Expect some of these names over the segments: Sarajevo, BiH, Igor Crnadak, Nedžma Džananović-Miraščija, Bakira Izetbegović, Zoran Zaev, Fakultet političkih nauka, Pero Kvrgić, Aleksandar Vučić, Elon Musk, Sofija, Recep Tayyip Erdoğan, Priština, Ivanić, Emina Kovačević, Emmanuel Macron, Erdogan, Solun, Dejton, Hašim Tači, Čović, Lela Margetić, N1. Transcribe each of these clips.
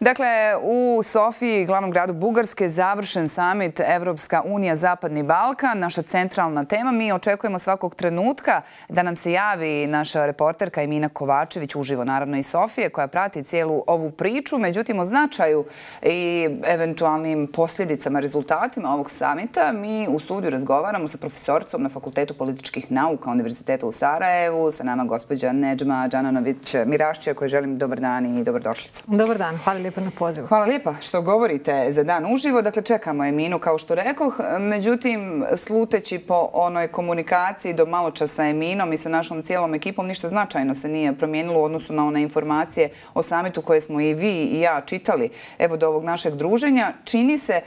Dakle, u Sofiji, glavnom gradu Bugarske, završen samit Evropska unija Zapadni Balkan, naša centralna tema. Mi očekujemo svakog trenutka da nam se javi naša reporterka Emina Kovačević, uživo naravno iz Sofije, koja prati cijelu ovu priču. Međutim, o značaju i eventualnim posljedicama, rezultatima ovog samita, mi u studiju razgovaramo sa profesoricom na Fakultetu političkih nauka Univerziteta u Sarajevu. Sa nama gospođa Nedžma Džananović-Miraščija, kojoj želim dobar dan i dobrodošlicu. Dobar dan, hvala lijepo na pozivu. Hvala lijepa što govorite za dan uživo. Dakle, čekamo Eminu, kao što rekoh. Međutim, sluteći po onoj komunikaciji do malo časa sa Eminom i sa našom cijelom ekipom, ništa značajno se nije promijenilo u odnosu na one informacije o samitu koje smo i vi i ja čitali evo do ovog našeg druženja. Čini se,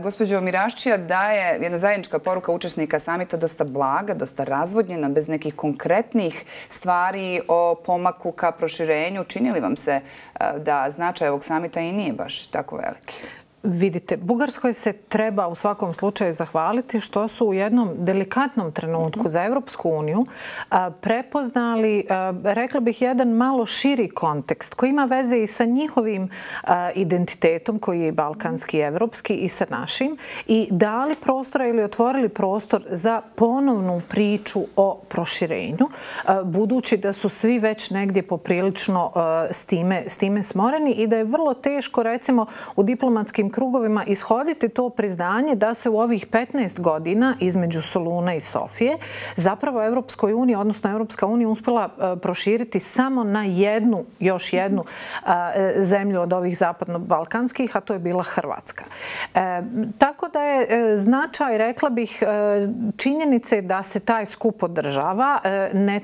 gospođo Miraščija, da je jedna zajednička poruka učesnika samita dosta blaga, dosta razvodnjena, bez nekih konkretnih stvari o pomaku ka proširenju. Čini li vam se da značaj ovog samita i nije baš tako veliki? Vidite, Bugarskoj se treba u svakom slučaju zahvaliti što su u jednom delikatnom trenutku za Evropsku uniju prepoznali, rekla bih, jedan malo širi kontekst koji ima veze i sa njihovim identitetom koji je balkanski, evropski i sa našim, i dali prostora ili otvorili prostor za ponovnu priču o proširenju, budući da su svi već negdje poprilično s time smoreni i da je vrlo teško, recimo, u diplomatskim krugovima ishoditi to priznanje da se u ovih 15 godina između Soluna i Sofije zapravo Evropskoj uniji, odnosno Evropska unija, uspjela proširiti samo na još jednu zemlju od ovih zapadno-balkanskih, a to je bila Hrvatska. Tako da je značaj, rekla bih, činjenice da se taj skup održava, ne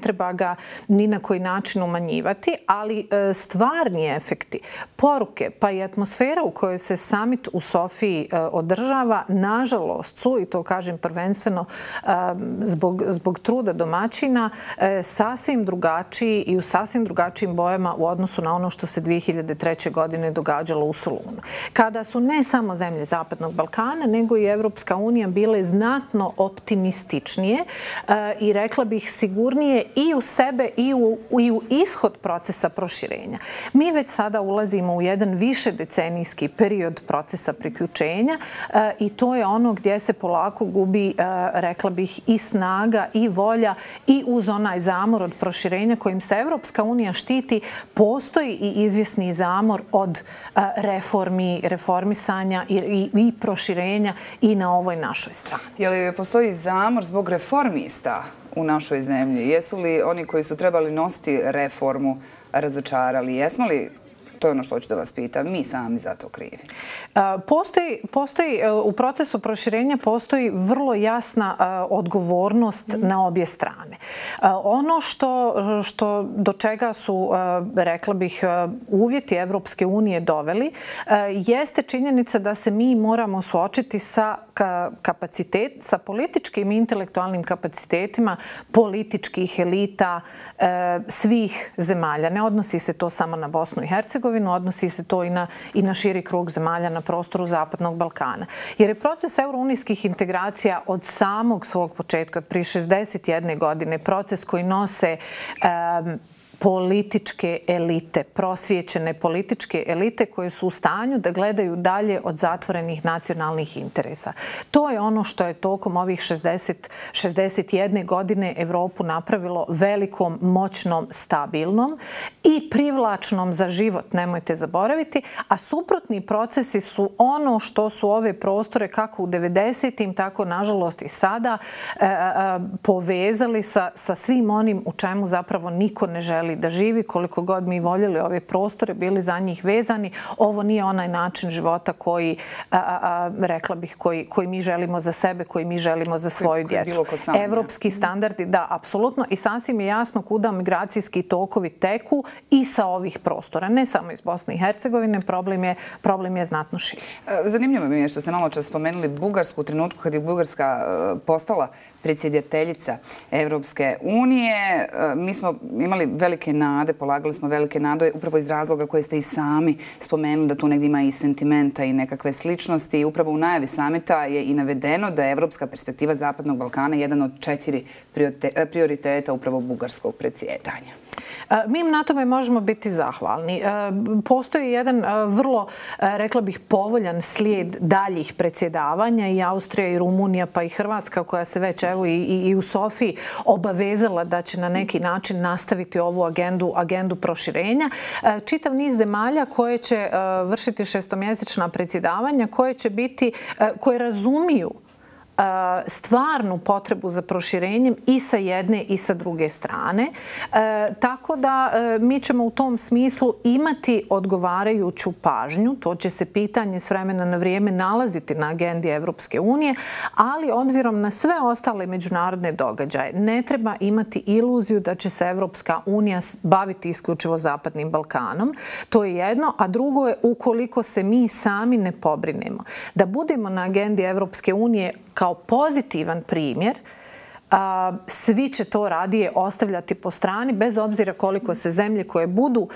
treba ga ni na koji način umanjivati, ali stvarni efekti, poruke, pa i atmosfera u kojoj se samit u Sofiji održava, nažalost su, i to kažem prvenstveno zbog truda domaćina, sasvim drugačiji i u sasvim drugačijim bojama u odnosu na ono što se 2003. godine događalo u Solunu, kada su ne samo zemlje Zapadnog Balkana, nego i Evropska unija bile znatno optimističnije i, rekla bih, sigurnije i u sebe i u ishod procesa proširenja. Mi već sada ulazimo u jedan više decenijski period procesa priključenja i to je ono gdje se polako gubi, rekla bih, i snaga i volja, i uz onaj zamor od proširenja kojim se Evropska unija štiti, postoji i izvjesni zamor od reformi, reformisanja i proširenja i na ovoj našoj strani. Je li postoji zamor zbog reformista u našoj zemlji? Jesu li oni koji su trebali nositi reformu razočarali? Jesmo li, to je ono što hoću da vas pitam, mi sami za to krivi? U procesu proširenja postoji vrlo jasna odgovornost na obje strane. Ono što do čega su, rekla bih, uvjeti Evropske unije doveli, jeste činjenica da se mi moramo suočiti sa političkim i intelektualnim kapacitetima političkih elita svih zemalja. Ne odnosi se to samo na Bosnu i Hercegovinu, odnosi se to i na širi krug zemalja na prostoru Zapadnog Balkana. Jer je proces eurounijskih integracija od samog svog početka, od prije 61. godine, proces koji nose političke elite, prosvijećene političke elite koje su u stanju da gledaju dalje od zatvorenih nacionalnih interesa. To je ono što je tokom ovih 61. godine Evropu napravilo velikom, moćnom, stabilnom i privlačnom za život, nemojte zaboraviti, a suprotni procesi su ono što su ove prostore, kako u 90-im, tako nažalost i sada, povezali sa svim onim u čemu zapravo niko ne želi da živi, koliko god mi voljeli ove prostore, bili za njih vezani. Ovo nije onaj način života koji, rekla bih, koji mi želimo za sebe, koji mi želimo za svoju djecu. Evropski standardi, da, apsolutno. I sasvim je jasno kuda migracijski tokovi teku i sa ovih prostora. Ne samo iz Bosne i Hercegovine, problem je znatno širi. Zanimljivo mi je što ste malo čas spomenuli Bugarsku u trenutku kad je Bugarska postala predsjedateljica Evropske unije. Mi smo imali velike nade, polagali smo velike nade upravo iz razloga koje ste i sami spomenuli, da tu negdje ima i sentimenta i nekakve sličnosti. I upravo u najavi samita je i navedeno da je evropska perspektiva Zapadnog Balkana jedan od 4 prioriteta upravo bugarskog predsjedanja. Mi im na tome možemo biti zahvalni. Postoji jedan vrlo, rekla bih, povoljan slijed daljih predsjedavanja, i Austrija i Rumunija pa i Hrvatska, koja se već evo i u Sofiji obavezala da će na neki način nastaviti ovu agendu proširenja. Čitav niz zemalja koje će vršiti šestomjesečna predsjedavanja, koje razumiju stvarnu potrebu za proširenjem i sa jedne i sa druge strane. Tako da mi ćemo u tom smislu imati odgovarajuću pažnju. To će se pitanje s vremena na vrijeme nalaziti na agendi Evropske unije, ali obzirom na sve ostale međunarodne događaje ne treba imati iluziju da će se Evropska unija baviti isključivo Zapadnim Balkanom. To je jedno, a drugo je ukoliko se mi sami ne pobrinemo da budemo na agendi Evropske unije kao pozitivan primjer, svi će to radije ostavljati po strani, bez obzira koliko se zemlje koje budu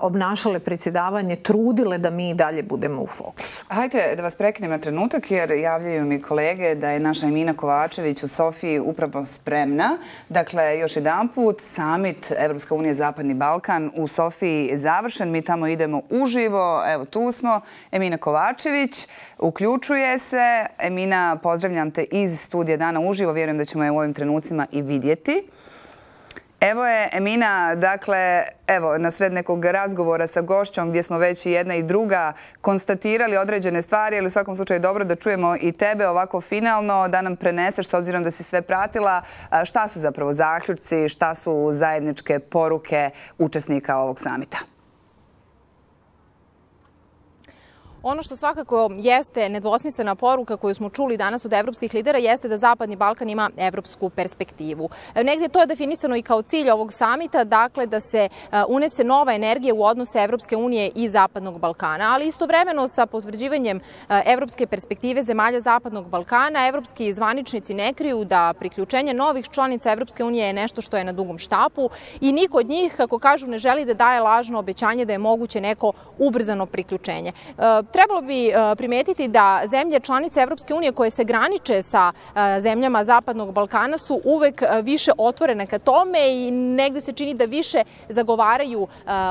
obnašale predsjedavanje trudile da mi i dalje budemo u fokusu. Hajde da vas prekinem na trenutak, jer javljaju mi kolege da je naša Emina Kovačević u Sofiji upravo spremna. Dakle, još jedan put, summit Evropska unija Zapadni Balkan u Sofiji je završen. Mi tamo idemo uživo. Evo, tu smo. Emina Kovačević uključuje se. Emina, pozdravljam te iz studija Dana uživo. Vjerujem da ćemo je u ovim trenucima i vidjeti. Evo je Emina, dakle, evo, na sred nekog razgovora sa gošćom gdje smo već i jedna i druga konstatirali određene stvari, ali u svakom slučaju je dobro da čujemo i tebe ovako finalno, da nam preneseš, s obzirom da si sve pratila, šta su zapravo zaključci, šta su zajedničke poruke učesnika ovog samita. Ono što svakako jeste nedvosmislena poruka koju smo čuli danas od evropskih lidera jeste da Zapadni Balkan ima evropsku perspektivu. Negdje to je definisano i kao cilj ovog samita, dakle da se unese nova energija u odnose Evropske unije i Zapadnog Balkana. Ali istovremeno sa potvrđivanjem evropske perspektive zemalja Zapadnog Balkana, evropski zvaničnici ne kriju da priključenje novih članica Evropske unije je nešto što je na dugom štapu i niko od njih, kako kažu, ne želi da daje lažno obećanje da je moguće neko ubrzano priključenje. Trebalo bi primetiti da zemlje članice Evropske unije koje se graniče sa zemljama Zapadnog Balkana su uvek više otvorene ka tome i negde se čini da više zagovaraju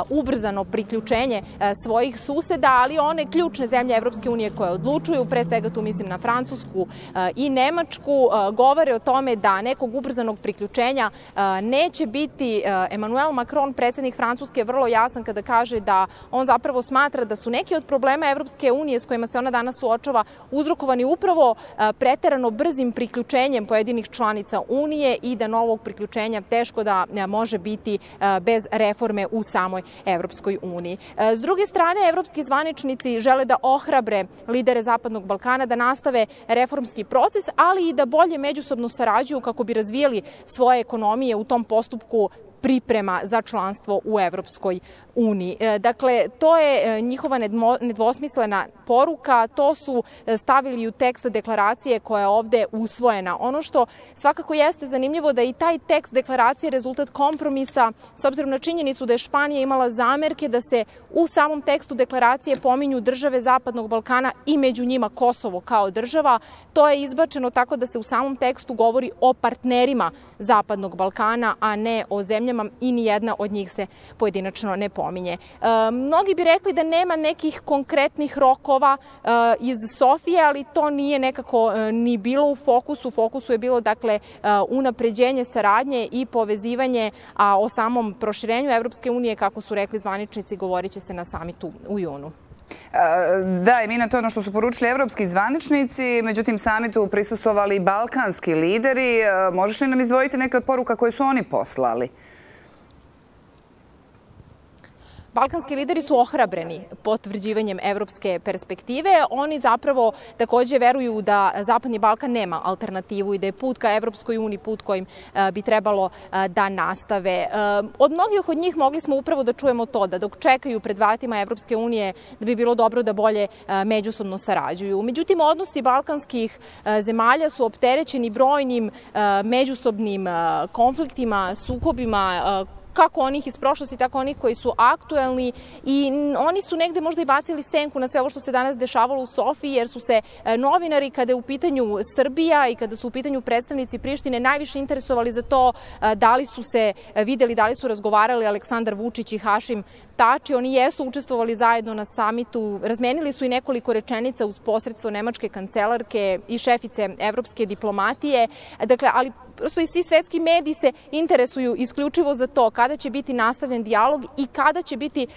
ubrzano priključenje svojih suseda, ali one ključne zemlje Evropske unije koje odlučuju, pre svega tu mislim na Francusku i Nemačku, govore o tome da nekog ubrzanog priključenja neće biti. Emmanuel Macron, predsjednik Francuske, je vrlo jasan kada kaže da on zapravo smatra da su neki od problema Evropske unije s kojima se ona danas suočava uzrokovani upravo preterano brzim priključenjem pojedinih članica Unije i da novog priključenja teško da može biti bez reforme u samoj Evropskoj uniji. S druge strane, evropski zvaničnici žele da ohrabre lidere Zapadnog Balkana da nastave reformski proces, ali i da bolje međusobno sarađuju kako bi razvijeli svoje ekonomije u tom postupku priprema za članstvo u Evropskoj uniji. Dakle, to je njihova nedvosmislena poruka, to su stavili u tekst deklaracije koja je ovde usvojena. Ono što svakako jeste zanimljivo da i taj tekst deklaracije je rezultat kompromisa, s obzirom na činjenicu da je Španija imala zamerke da se u samom tekstu deklaracije pominju države Zapadnog Balkana i među njima Kosovo kao država. To je izbačeno tako da se u samom tekstu govori o partnerima Zapadnog Balkana, a ne o zemljama i nijedna od njih se pojedinačno ne pominje. Mnogi bi rekli da nema nekih konkretnih rokova iz Sofije, ali to nije nekako ni bilo u fokusu. U fokusu je bilo, dakle, unapređenje saradnje i povezivanje, a o samom proširenju Evropske unije, kako su rekli zvaničnici, govorit će se na samitu u junu. Da, Emina, to je ono što su poručili evropski zvaničnici, međutim samitu prisustovali balkanski lideri. Možeš li nam izdvojiti neke od poruka koje su oni poslali? Balkanski lideri su ohrabreni potvrđivanjem evropske perspektive. Oni zapravo također veruju da Zapadni Balkan nema alternativu i da je put ka Evropskoj uniji put kojim bi trebalo da nastave. Od mnogih od njih mogli smo upravo da čujemo to, da dok čekaju pred vratima Evropske unije da bi bilo dobro da bolje međusobno sarađuju. Međutim, odnosi balkanskih zemalja su opterećeni brojnim međusobnim konfliktima, sukobima, kako onih iz prošlosti, tako onih koji su aktuelni, i oni su negde možda i bacili senku na sve ovo što se danas dešavalo u Sofiji, jer su se novinari, kada je u pitanju Srbija i kada su u pitanju predstavnici Prištine, najviše interesovali za to da li su se videli, da li su razgovarali Aleksandar Vučić i Hašim Tači. Oni jesu učestvovali zajedno na samitu, razmenili su i nekoliko rečenica uz posredstvo nemačke kancelarke i šefice evropske diplomatije, dakle, ali prosto i svi svetski mediji se interesuju isključivo za to kada će biti nastavljen dijalog i kada će biti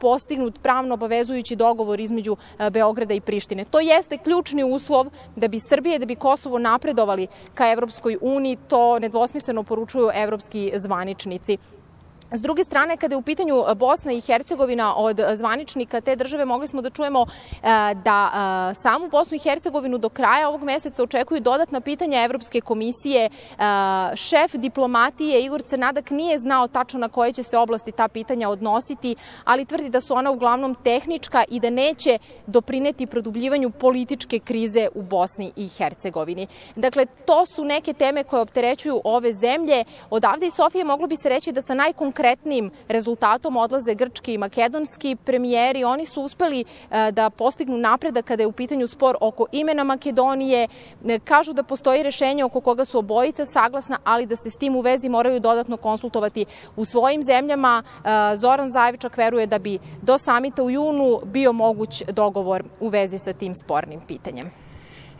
postignut pravno obavezujući dogovor između Beograda i Prištine. To jeste ključni uslov da bi Srbija i da bi Kosovo napredovali ka Evropskoj uniji, to nedvosmisleno poručuju evropski zvaničnici. S druge strane, kada je u pitanju Bosna i Hercegovina, od zvaničnika te države mogli smo da čujemo da samu Bosnu i Hercegovinu do kraja ovog meseca očekuju dodatna pitanja Evropske komisije. Šef diplomatije Igor Crnadak nije znao tačno na koje će se oblasti ta pitanja odnositi, ali tvrdi da su ona uglavnom tehnička i da neće doprineti produbljivanju političke krize u Bosni i Hercegovini. Dakle, to su neke teme koje opterećuju ove zemlje. Odavde iz Sofije moglo bi se reći da sa najkonkretnijim rezultatom odlaze grčki i makedonski premijeri. Oni su uspeli da postignu napredak kada je u pitanju spor oko imena Makedonije. Kažu da postoji rešenje oko koga su obojica saglasna, ali da se s tim u vezi moraju dodatno konsultovati u svojim zemljama. Zoran Zaev veruje da bi do samita u junu bio moguć dogovor u vezi sa tim spornim pitanjem.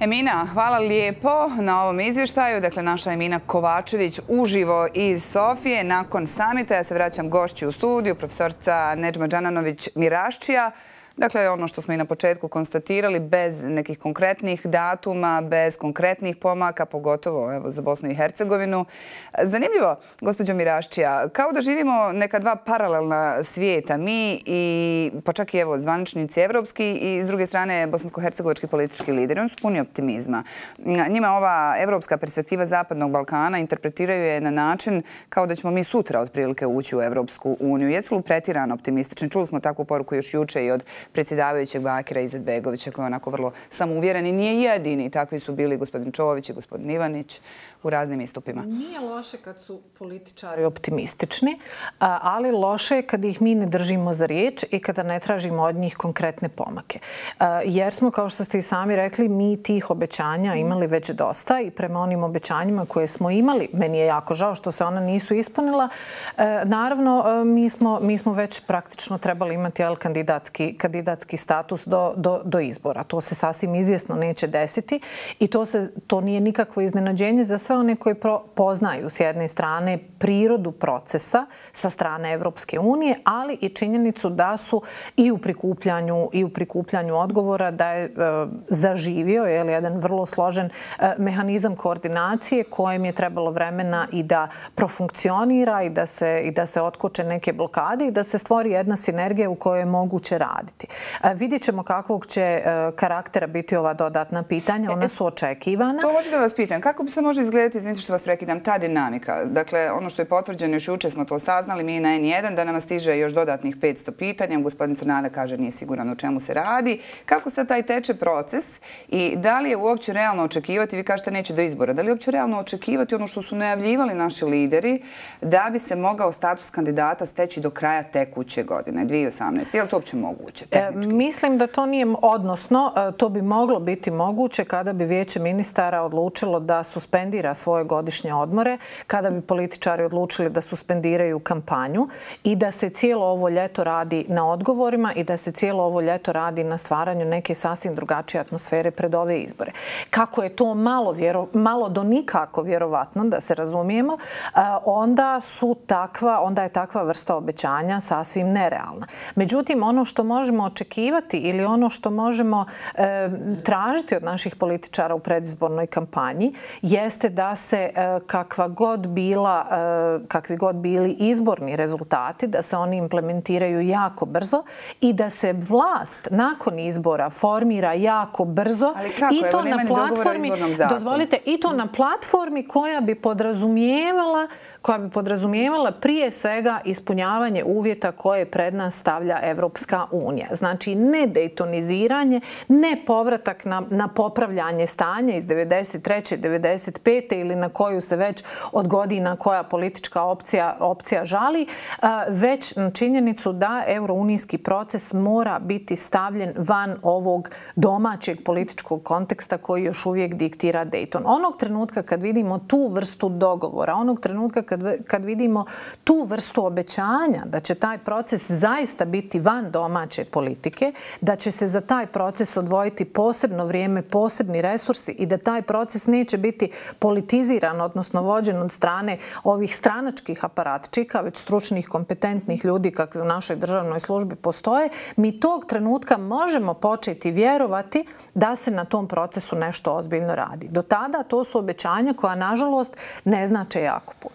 Emina, hvala lijepo na ovom izvještaju. Dakle, naša Emina Kovačević uživo iz Sofije. Nakon samita ja se vraćam gošći u studiju, profesorica Nedžma Džananović-Miraščija. Dakle, ono što smo i na početku konstatirali, bez nekih konkretnih datuma, bez konkretnih pomaka, pogotovo evo, za Bosnu i Hercegovinu. Zanimljivo, gospođo Miraščija, kao da živimo neka dva paralelna svijeta, mi i pa čak i evo, zvaničnici evropski i s druge strane bosansko-hercegovački politički lideri. Oni su puni optimizma. Njima ova evropska perspektiva Zapadnog Balkana interpretiraju je na način kao da ćemo mi sutra otprilike ući u Evropsku uniju. Jesu li pretirano optimistični? Čuli smo takvu poruku još juče i od predsjedavajućeg Bakira Izetbegovića, koji je onako vrlo samouvjeren i nije jedini. Takvi su bili gospodin Čović i gospodin Ivanić u raznim istupima. Nije loše kad su političari optimistični, ali loše je kad ih mi ne držimo za riječ i kada ne tražimo od njih konkretne pomake. Jer smo, kao što ste i sami rekli, mi tih obećanja imali već dosta i prema onim obećanjima koje smo imali, meni je jako žao što se ona nisu ispunila, naravno mi smo već praktično trebali imati kandidatski status do izbora. To se sasvim izvjesno neće desiti i to nije nikakvo iznenađenje za sve one koji poznaju s jedne strane prirodu procesa sa strane Evropske unije, ali i činjenicu da su i u prikupljanju odgovora da je zaživio jedan vrlo složen mehanizam koordinacije kojem je trebalo vremena i da profunkcionira i da se otkoče neke blokade i da se stvori jedna sinergija u kojoj je moguće raditi. Vidjet ćemo kakvog će karaktera biti ova dodatna pitanja. Ona su očekivana. To hoću da vas pitam. Kako bi se može izgledati, izvinite što vas prekidam, ta dinamika? Dakle, ono što je potvrđeno još juče smo to saznali, mi na N1, da nam stiže još dodatnih 500 pitanja. Gospodin Crnadak kaže nije siguran o čemu se radi. Kako sad taj teče proces i da li je uopće realno očekivati, vi kažete neće do izbora, da li je uopće realno očekivati ono što su najavljivali naši lideri da bi se mogao status kandidata steći do kraja tekuće godine, 2018. Je li to uopće moguće? Mislim da to nije, odnosno to bi moglo biti moguće kada bi Vijeće ministara odlučilo da suspendira svoje godišnje odmore, kada bi političari odlučili da suspendiraju kampanju i da se cijelo ovo ljeto radi na odgovorima i da se cijelo ovo ljeto radi na stvaranju neke sasvim drugačije atmosfere pred ove izbore. Kako je to malo do nikako vjerovatno, da se razumijemo, onda je takva vrsta obećanja sasvim nerealna. Međutim, ono što možemo očekivati ili ono što možemo tražiti od naših političara u predizbornoj kampanji jeste da se kakvi god bili izborni rezultati, da se oni implementiraju jako brzo i da se vlast nakon izbora formira jako brzo. Ali kako? Evo, nema ni dogovora o izbornom zakonu. Dozvolite, i to na platformi koja bi podrazumijevala koja bi podrazumijevala prije svega ispunjavanje uvjeta koje pred nas stavlja Evropska unija. Znači, ne dejtoniziranje, ne povratak na popravljanje stanja iz 93. 95. ili na koju se već od godina koja politička opcija žali, već na činjenicu da eurounijski proces mora biti stavljen van ovog domaćeg političkog konteksta koji još uvijek diktira Dejton. Onog trenutka kad vidimo tu vrstu dogovora, onog trenutka kad vidimo tu vrstu obećanja da će taj proces zaista biti van domaće politike, da će se za taj proces odvojiti posebno vrijeme, posebni resursi i da taj proces neće biti politiziran, odnosno vođen od strane ovih stranačkih aparatčika, već stručnih, kompetentnih ljudi kakvi u našoj državnoj službi postoje, mi tog trenutka možemo početi vjerovati da se na tom procesu nešto ozbiljno radi. Do tada to su obećanja koja, nažalost, ne znače jako puno.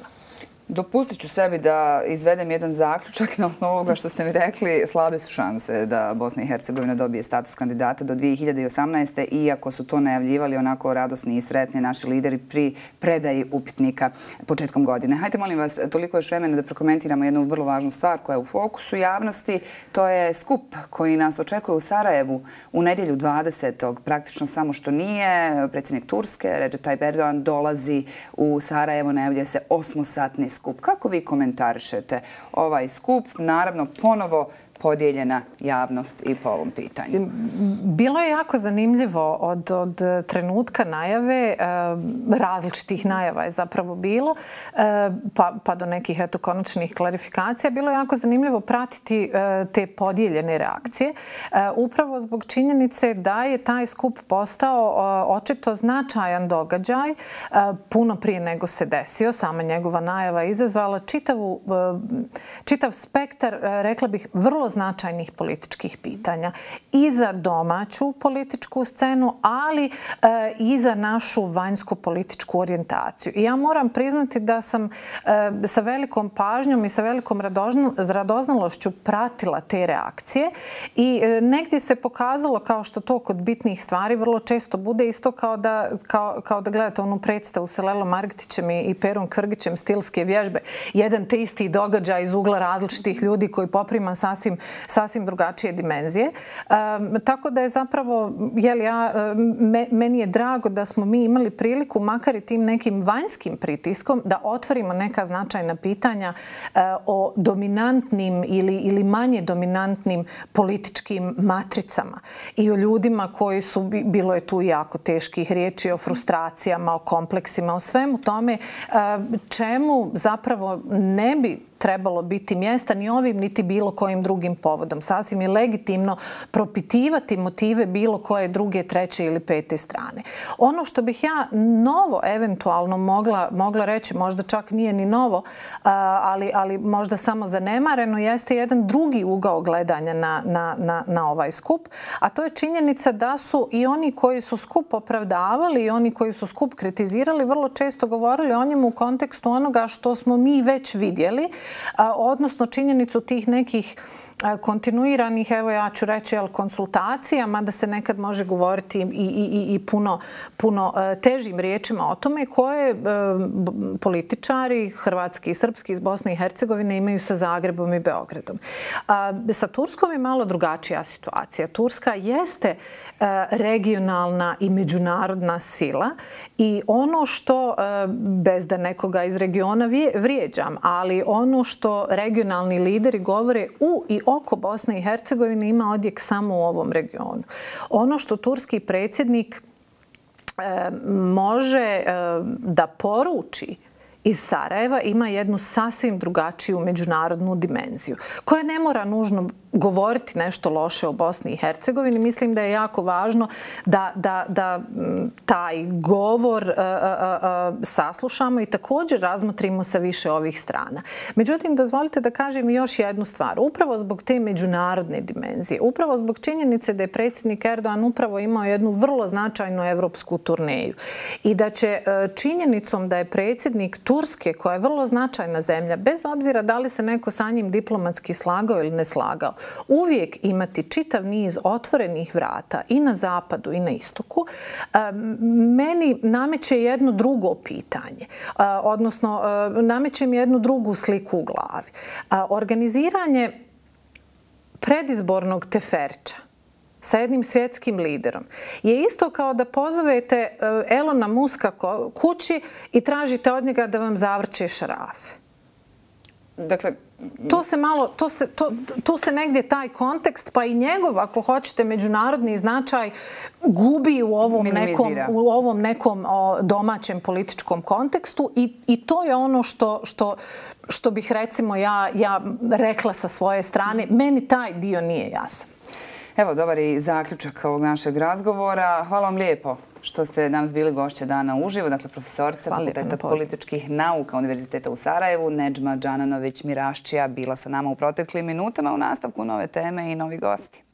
Dopustit ću sebi da izvedem jedan zaključak na osnovu ovoga što ste mi rekli. Slabe su šanse da Bosna i Hercegovina dobije status kandidata do 2018. Iako su to najavljivali onako radosni i sretni naši lideri pri predaji upitnika početkom godine. Hajde, molim vas, toliko još vremena da prokomentiramo jednu vrlo važnu stvar koja je u fokusu javnosti. To je skup koji nas očekuje u Sarajevu u nedjelju 20. Praktično samo što nije. Predsjednik Turske, Recep Tayyip Erdoğan, dolazi u Sarajevo, najavlja se 8-satni skup. Kako vi komentarišete ovaj skup? Naravno, ponovo podijeljena javnost i po ovom pitanju. Bilo je jako zanimljivo od trenutka najave, različitih najava je zapravo bilo, pa do nekih konačnih klarifikacija. Bilo je jako zanimljivo pratiti te podijeljene reakcije, upravo zbog činjenice da je taj skup postao očito značajan događaj puno prije nego se desio. Sama njegova najava izazvala čitav spektar, rekla bih, vrlo značajnih političkih pitanja i za domaću političku scenu, ali i za našu vanjsku političku orijentaciju. I ja moram priznati da sam sa velikom pažnjom i sa velikom radoznalošću pratila te reakcije i negdje se pokazalo, kao što to kod bitnih stvari vrlo često bude, isto kao da gledate onu predstavu sa Lelom Margetićem i Perom Kvrgićem, stilske vježbe. Jedan te isti događaj iz ugla različitih ljudi koji poprima sasvim drugačije dimenzije. Tako da je zapravo, meni je drago da smo mi imali priliku, makar i tim nekim vanjskim pritiskom, da otvorimo neka značajna pitanja o dominantnim ili manje dominantnim političkim matricama i o ljudima koji su, bilo je tu jako teških riječi, o frustracijama, o kompleksima, o svemu tome čemu zapravo ne bi trebalo biti mjesta ni ovim niti bilo kojim drugim povodom. Sasvim je legitimno propitivati motive bilo koje druge, treće ili pete strane. Ono što bih ja novo eventualno mogla reći, možda čak nije ni novo, ali možda samo zanemareno, jeste jedan drugi ugao gledanja na ovaj skup, a to je činjenica da su i oni koji su skup opravdavali i oni koji su skup kritizirali vrlo često govorili o njemu u kontekstu onoga što smo mi već vidjeli, odnosno činjenicu tih nekih kontinuiranih, evo ja ću reći, konsultacija, mada se nekad može govoriti i puno težim riječima o tome koje političari hrvatski i srpski iz Bosne i Hercegovine imaju sa Zagrebom i Beogradom. Sa Turskom je malo drugačija situacija. Turska jeste regionalna i međunarodna sila i ono što, bez da nekoga iz regiona vrijeđam, ali ono što regionalni lideri govore u i oko Bosne i Hercegovine ima odjek samo u ovom regionu. Ono što turski predsjednik može da poruči iz Sarajeva ima jednu sasvim drugačiju međunarodnu dimenziju, koja ne mora nužno govoriti nešto loše o Bosni i Hercegovini. Mislim da je jako važno da taj govor saslušamo i također razmotrimo sa više ovih strana. Međutim, dozvolite da kažem još jednu stvar. Upravo zbog te međunarodne dimenzije, upravo zbog činjenice da je predsjednik Erdoğan upravo imao jednu vrlo značajnu evropsku turneju i da će činjenicom da je predsjednik Turske, koja je vrlo značajna zemlja, bez obzira da li se neko sa njim diplomatski slagao ili ne slagao, uvijek imati čitav niz otvorenih vrata i na zapadu i na istoku, meni nameće jedno drugo pitanje, odnosno nameće mi jednu drugu sliku u glavi. Organiziranje predizbornog teferča sa jednim svjetskim liderom je isto kao da pozovete Elona Muska kući i tražite od njega da vam zavrće šarafe. Dakle, tu se negdje taj kontekst, pa i njegov, ako hoćete, međunarodni značaj gubi u ovom nekom domaćem političkom kontekstu i to je ono što bih, recimo, ja rekla sa svoje strane. Meni taj dio nije jasan. Evo, dobar je zaključak ovog našeg razgovora. Hvala vam lijepo što ste danas bili gošće Dana uživo, dakle profesorica Fakulteta političkih nauka Univerziteta u Sarajevu, Nedžma Džananović-Miraščija, bila sa nama u proteklim minutama. U nastavku nove teme i novi gosti.